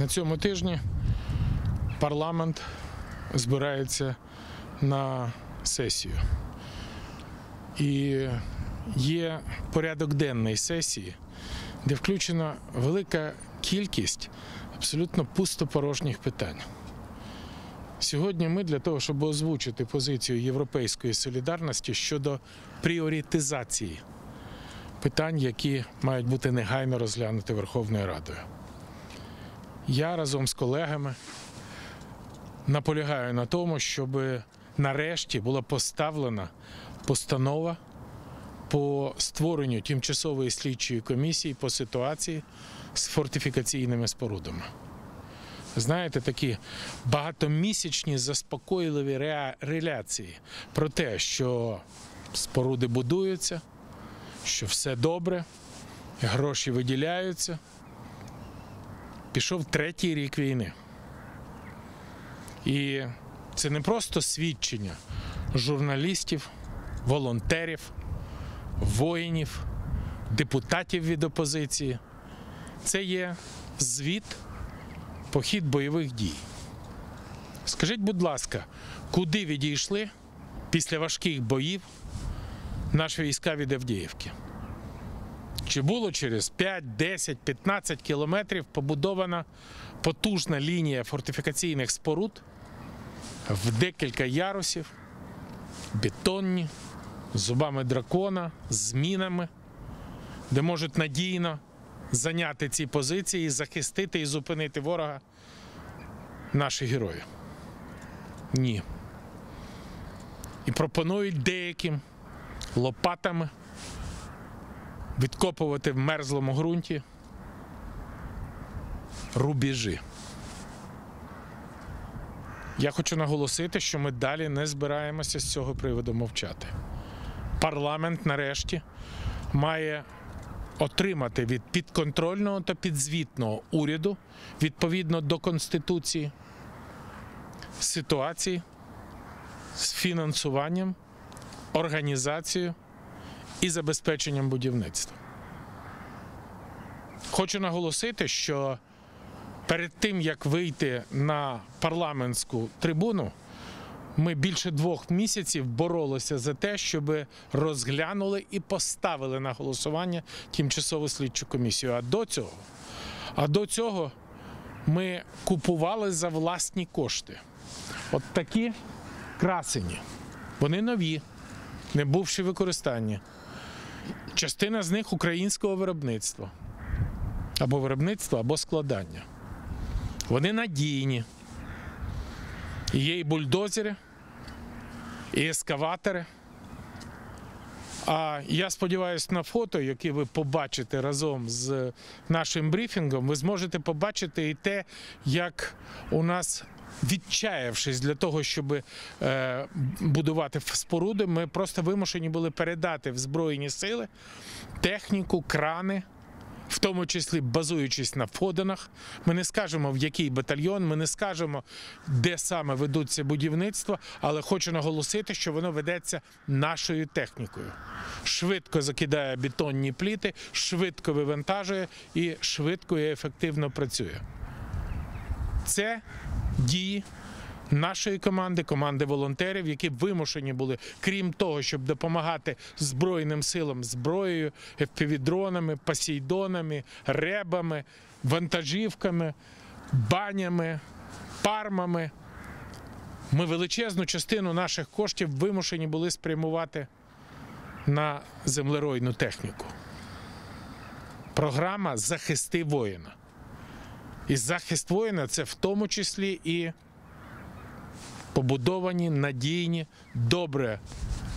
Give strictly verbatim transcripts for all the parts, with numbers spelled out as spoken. На цьому тижні парламент збирається на сесію. І є порядок денний сесії, де включена велика кількість абсолютно пустопорожніх питань. Сьогодні ми для того, щоб озвучити позицію Європейської солідарності щодо пріоритизації питань, які мають бути негайно розглянуті Верховною Радою. Я разом з колегами наполягаю на тому, щоб нарешті була поставлена постанова по створенню тимчасової слідчої комісії по ситуації з фортифікаційними спорудами. Знаєте, такі багатомісячні заспокійливі реляції про те, що споруди будуються, що все добре, гроші виділяються. Пішов третій рік війни. І це не просто свідчення журналістів, волонтерів, воїнів, депутатів від опозиції. Це є звіт про хід бойових дій. Скажіть, будь ласка, куди відійшли після важких боїв наші війська від Авдіївки? Чи було через п'ять, десять, п'ятнадцять кілометрів побудована потужна лінія фортифікаційних споруд в декілька ярусів, бетонні, з зубами дракона, з мінами, де можуть надійно зайняти ці позиції, захистити і зупинити ворога наші герої? Ні. І пропонують деяким лопатами відкопувати в мерзлому ґрунті рубежі. Я хочу наголосити, що ми далі не збираємося з цього приводу мовчати. Парламент нарешті має отримати від підконтрольного та підзвітного уряду, відповідно до Конституції, ситуації з фінансуванням, організацією і забезпеченням будівництва. Хочу наголосити, що перед тим, як вийти на парламентську трибуну, ми більше двох місяців боролися за те, щоб розглянули і поставили на голосування тимчасову слідчу комісію. А до цього, а до цього ми купували за власні кошти. От такі красені. Вони нові, не бувши в використанні. Частина з них українського виробництва. Або виробництва, або складання. Вони надійні. Є і бульдозери, і ескаватори. А я сподіваюся, на фото, які ви побачите разом з нашим брифінгом, ви зможете побачити і те, як у нас, відчаявшись для того, щоб е, будувати споруди, ми просто вимушені були передати в Збройні сили техніку, крани, в тому числі базуючись на входинах. Ми не скажемо, в який батальйон, ми не скажемо, де саме ведуться будівництва, але хочу наголосити, що воно ведеться нашою технікою. Швидко закидає бетонні пліти, швидко вивантажує і швидко і ефективно працює. Це дії нашої команди, команди волонтерів, які вимушені були, крім того, щоб допомагати Збройним силам зброєю, еф пі ві-дронами, посейдонами, ребами, вантажівками, банями, пармами. Ми величезну частину наших коштів вимушені були спрямувати на землеройну техніку. Програма «Захисти воїна». І захист воїна – це в тому числі і побудовані, надійні, добре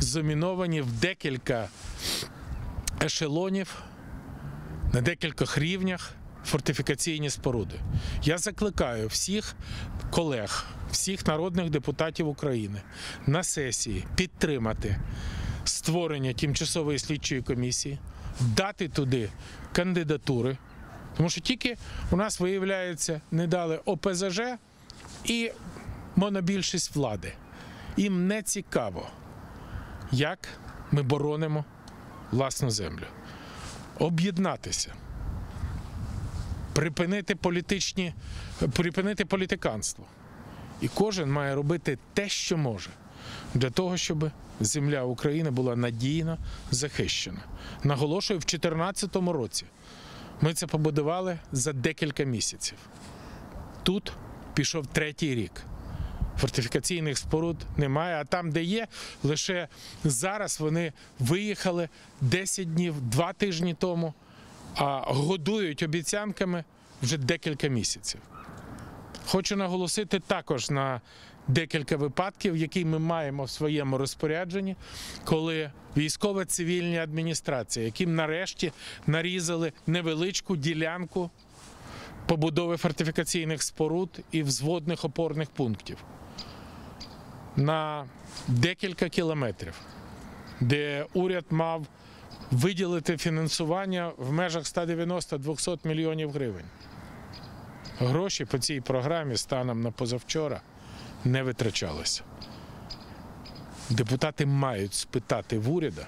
заміновані в декілька ешелонів, на декількох рівнях фортифікаційні споруди. Я закликаю всіх колег, всіх народних депутатів України на сесії підтримати створення тимчасової слідчої комісії, дати туди кандидатури, тому що тільки у нас, виявляється, не дали о пе зе же і монобільшість влади. Їм не цікаво, як ми боронимо власну землю. Об'єднатися, припинити політичні, припинити політиканство. І кожен має робити те, що може, для того, щоб земля України була надійно захищена. Наголошую, в дві тисячі чотирнадцятому році ми це побудували за декілька місяців. Тут пішов третій рік. Фортифікаційних споруд немає, а там, де є, лише зараз вони виїхали десять днів, два тижні тому, а годують обіцянками вже декілька місяців. Хочу наголосити також на декілька випадків, які ми маємо в своєму розпорядженні, коли військово-цивільні адміністрації, яким нарешті нарізали невеличку ділянку побудови фортифікаційних споруд і взводних опорних пунктів на декілька кілометрів, де уряд мав виділити фінансування в межах ста дев'яноста - двохсот мільйонів гривень. Гроші по цій програмі станом на позавчора не витрачалися. Депутати мають спитати в уряда,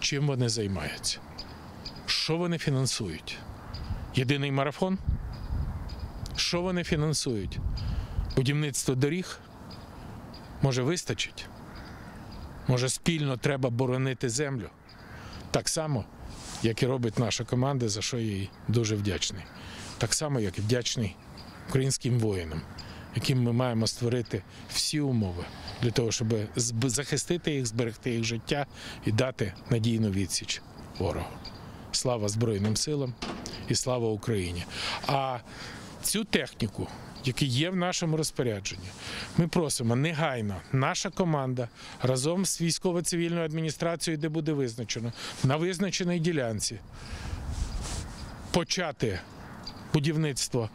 чим вони займаються, що вони фінансують. Єдиний марафон? Що вони фінансують? Будівництво доріг? Може, вистачить? Може, спільно треба боронити землю? Так само, як і робить наша команда, за що я їй дуже вдячний. Так само, як і вдячний українським воїнам, яким ми маємо створити всі умови для того, щоб захистити їх, зберегти їх життя і дати надійну відсіч ворогу. Слава Збройним силам і слава Україні! А цю техніку, яка є в нашому розпорядженні, ми просимо негайно, наша команда разом з військово-цивільною адміністрацією, де буде визначено, на визначеній ділянці почати будівництво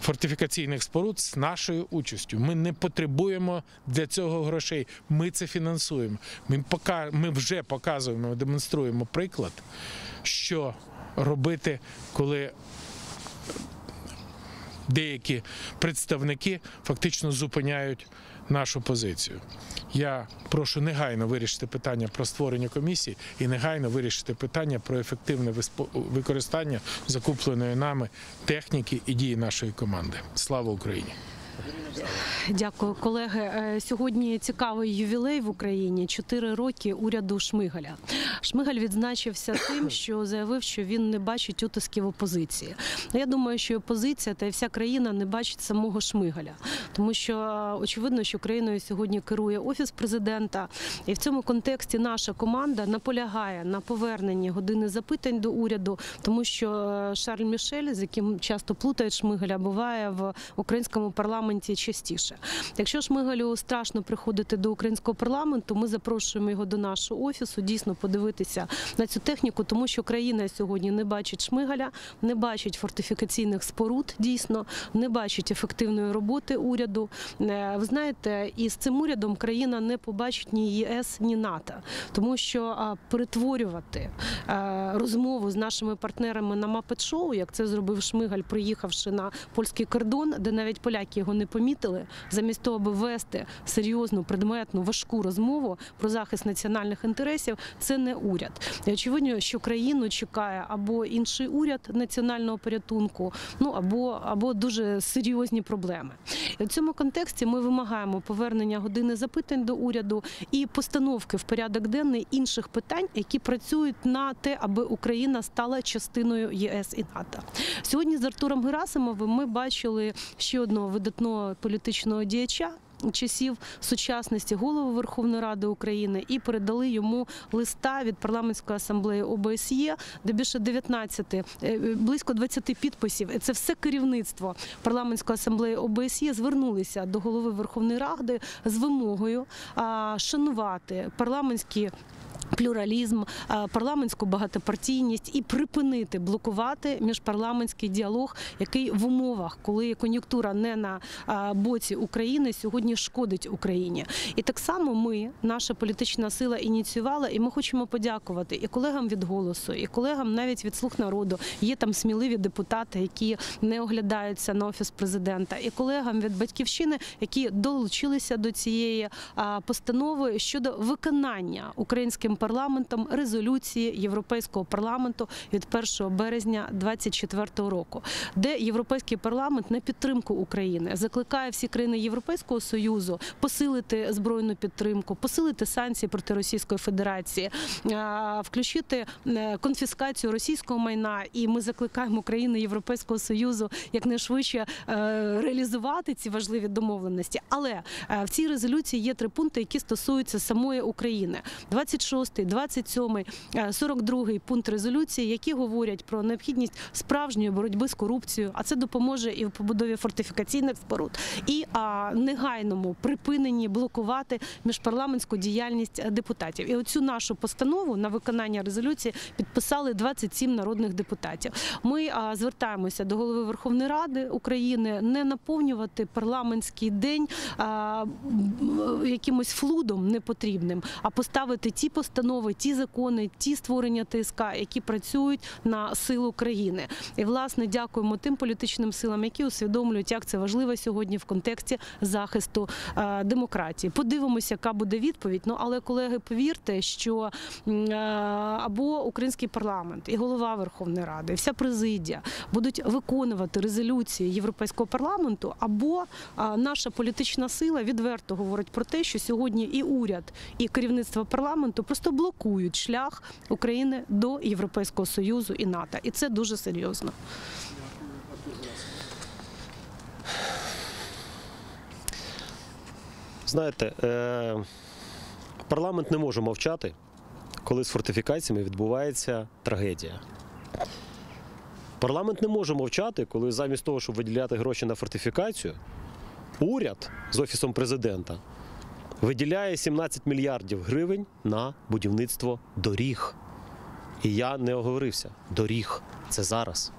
фортифікаційних споруд з нашою участю. Ми не потребуємо для цього грошей, ми це фінансуємо. Ми, пока... ми вже показуємо, демонструємо приклад, що робити, коли деякі представники фактично зупиняють нашу позицію. Я прошу негайно вирішити питання про створення комісії і негайно вирішити питання про ефективне використання закупленої нами техніки і дії нашої команди. Слава Україні! Дякую, колеги. Сьогодні цікавий ювілей в Україні – чотири роки уряду Шмигаля. Шмигаль відзначився тим, що заявив, що він не бачить утисків опозиції. Я думаю, що опозиція та вся країна не бачить самого Шмигаля, тому що очевидно, що країною сьогодні керує Офіс президента. І в цьому контексті наша команда наполягає на поверненні години запитань до уряду, тому що Шарль Мішель, з яким часто плутають Шмигаля, буває в українському парламенті частіше. Якщо Шмигалю страшно приходити до українського парламенту, ми запрошуємо його до нашого офісу, дійсно подивитися на цю техніку, тому що країна сьогодні не бачить Шмигаля, не бачить фортифікаційних споруд, дійсно, не бачить ефективної роботи уряду. Ви знаєте, і з цим урядом країна не побачить ні ЄС, ні НАТО, тому що перетворювати розмову з нашими партнерами на мапет-шоу, як це зробив Шмигаль, приїхавши на польський кордон, де навіть поляки його не помітили, замість того, аби вести серйозну, предметну, важку розмову про захист національних інтересів, це не уряд. І очевидно, що країну чекає або інший уряд національного порятунку, ну або, або дуже серйозні проблеми. І в цьому контексті ми вимагаємо повернення години запитань до уряду і постановки в порядок денний інших питань, які працюють на те, аби Україна стала частиною ЄС і НАТО. Сьогодні з Артуром Герасимовим ми бачили ще одного видатного політичного діяча часів сучасності, голову Верховної Ради України, і передали йому листа від парламентської асамблеї ОБСЄ, де більше дев'ятнадцяти, близько двадцяти підписів. Це все керівництво парламентської асамблеї ОБСЄ звернулися до голови Верховної Ради з вимогою шанувати парламентські плюралізм, парламентську багатопартійність і припинити блокувати міжпарламентський діалог, який в умовах, коли кон'юнктура не на боці України, сьогодні шкодить Україні. І так само ми, наша політична сила, ініціювала, і ми хочемо подякувати і колегам від «Голосу», і колегам навіть від «Слуг народу». Є там сміливі депутати, які не оглядаються на Офіс президента, і колегам від «Батьківщини», які долучилися до цієї постанови щодо виконання українським парламентом парламентом резолюції Європейського парламенту від першого березня двадцять четвертого року, де Європейський парламент на підтримку України закликає всі країни Європейського Союзу посилити збройну підтримку, посилити санкції проти Російської Федерації, включити конфіскацію російського майна. І ми закликаємо країни Європейського Союзу якнайшвидше реалізувати ці важливі домовленості. Але в цій резолюції є три пункти, які стосуються самої України. двадцять шостий, двадцять сьомий, сорок другий пункт резолюції, які говорять про необхідність справжньої боротьби з корупцією, а це допоможе і в побудові фортифікаційних споруд, і а, негайному припиненні блокувати міжпарламентську діяльність депутатів. І оцю нашу постанову на виконання резолюції підписали двадцять сім народних депутатів. Ми а, звертаємося до голови Верховної Ради України не наповнювати парламентський день а, якимось флудом непотрібним, а поставити ті постанови, ті закони, ті створення ТСК, які працюють на силу країни. І, власне, дякуємо тим політичним силам, які усвідомлюють, як це важливо сьогодні в контексті захисту е, демократії. Подивимося, яка буде відповідь. Ну, але, колеги, повірте, що е, або український парламент, і голова Верховної Ради, і вся президія будуть виконувати резолюції Європейського парламенту, або е, наша політична сила відверто говорить про те, що сьогодні і уряд, і керівництво парламенту просто блокують шлях України до Європейського Союзу і НАТО. І це дуже серйозно. Знаєте, е парламент не може мовчати, коли з фортифікаціями відбувається трагедія. Парламент не може мовчати, коли замість того, щоб виділяти гроші на фортифікацію, уряд з Офісом Президента виділяє сімнадцять мільярдів гривень на будівництво доріг. І я не оговорився. Доріг. Це зараз.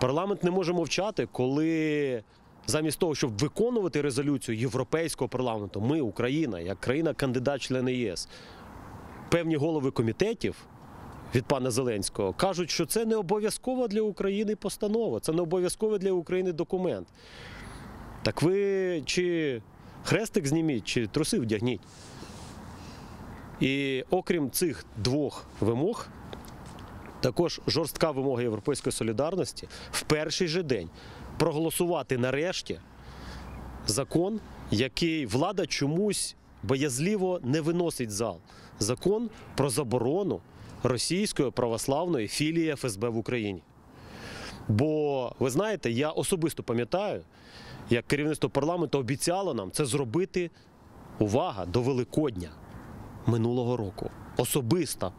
Парламент не може мовчати, коли замість того, щоб виконувати резолюцію Європейського парламенту, ми, Україна, як країна-кандидат члени ЄС, певні голови комітетів від пана Зеленського кажуть, що це не обов'язкова для України постанова, це не обов'язковий для України документ. Так ви чи хрестик зніміть, чи труси вдягніть. І окрім цих двох вимог, також жорстка вимога Європейської солідарності в перший же день проголосувати нарешті закон, який влада чомусь боязливо не виносить зал. Закон про заборону російської православної філії ФСБ в Україні. Бо, ви знаєте, я особисто пам'ятаю, як керівництво парламенту обіцяло нам це зробити, увага, до Великодня минулого року. Особисто.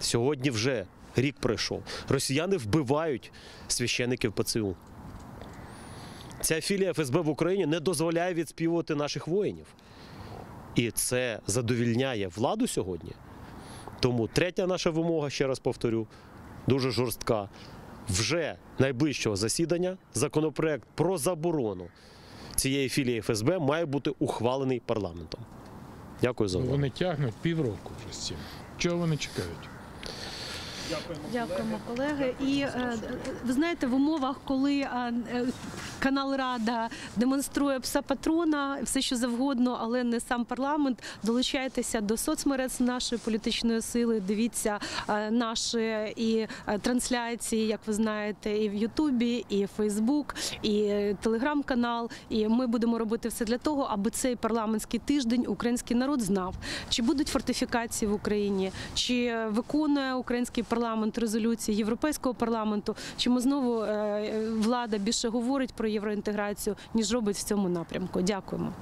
Сьогодні вже рік пройшов. Росіяни вбивають священиків ПЦУ. Ця філія ФСБ в Україні не дозволяє відспівувати наших воїнів. І це задовільняє владу сьогодні. Тому третя наша вимога, ще раз повторю, дуже жорстка. Вже найближчого засідання законопроект про заборону цієї філії ФСБ має бути ухвалений парламентом. Дякую за увагу. Вони тягнуть півроку вже з цим. Чого вони чекають? Дякуємо, колеги. І ви знаєте, в умовах, коли канал Рада демонструє пса патрона, все що завгодно, але не сам парламент, долучайтеся до соцмереж нашої політичної сили, дивіться наші і трансляції, як ви знаєте, і в Ютубі, і в Фейсбук, і Телеграм-канал. І ми будемо робити все для того, аби цей парламентський тиждень український народ знав, чи будуть фортифікації в Україні, чи виконує український парламент парламент резолюції Європейського парламенту, чому знову влада більше говорить про євроінтеграцію, ніж робить в цьому напрямку. Дякуємо.